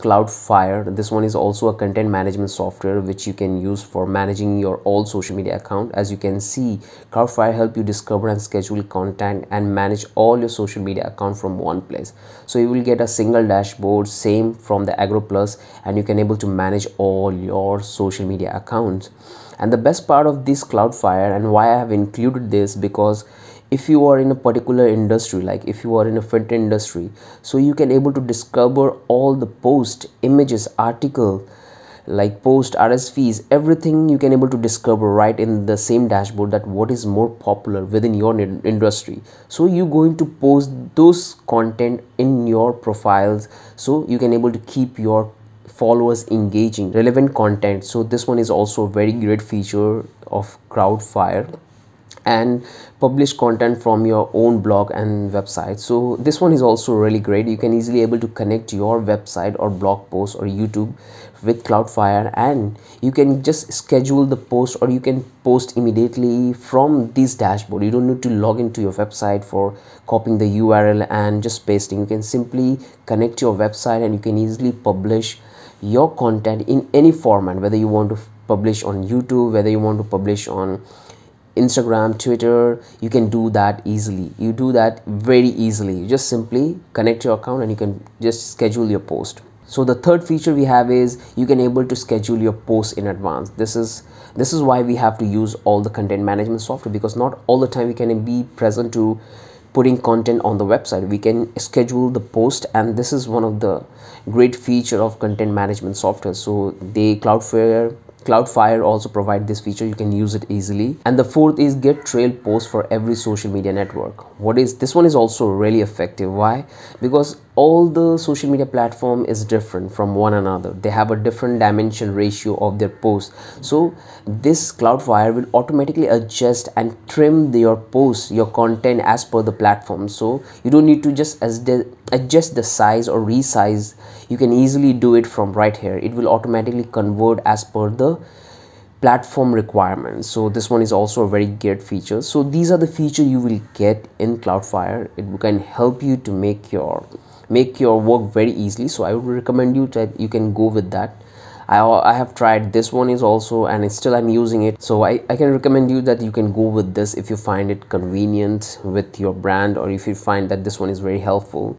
Crowdfire. This one is also a content management software which you can use for managing your all social media account. As you can see, Crowdfire help you discover and schedule content and manage all your social media account from one place. So you will get a single dashboard, same from the Agro Plus, and you can able to manage all your social media accounts. And the best part of this Crowdfire, and why I have included this, because if you are in a particular industry, like if you are in a fintech industry, so you can able to discover all the post, images, article, like post, RSVs, everything you can able to discover right in the same dashboard, that what is more popular within your industry. So you going to post those content in your profiles, so you can able to keep your followers engaging, relevant content. So this one is also a very great feature of Crowdfire, and publish content from your own blog and website. So this one is also really great. You can easily able to connect your website or blog post or YouTube with Crowdfire, and you can just schedule the post, or you can post immediately from this dashboard. You don't need to log into your website for copying the URL and just pasting. You can simply connect your website and you can easily publish your content in any format, whether you want to publish on YouTube, whether you want to publish on Instagram, Twitter. You can do that easily. You do that very easily. You just simply connect your account and you can just schedule your post. So the third feature we have is you can able to schedule your posts in advance. This is why we have to use all the content management software, because not all the time we can be present to putting content on the website. We can schedule the post, and this is one of the great feature of content management software. So they Crowdfire also provide this feature. You can use it easily. And the fourth is get trail posts for every social media network. What is this one is also really effective. Why? Because all the social media platform is different from one another. They have a different dimension ratio of their posts. So this Crowdfire will automatically adjust and trim your posts, your content as per the platform. So you don't need to just adjust the size or resize. You can easily do it from right here. It will automatically convert as per the platform requirements. So this one is also a very great feature. So these are the features you will get in Crowdfire. It can help you to make your work very easily. So I would recommend you that you can go with that. I have tried this one is also, and it's still I'm using it. So I can recommend you that you can go with this if you find it convenient with your brand, or if you find that this one is very helpful.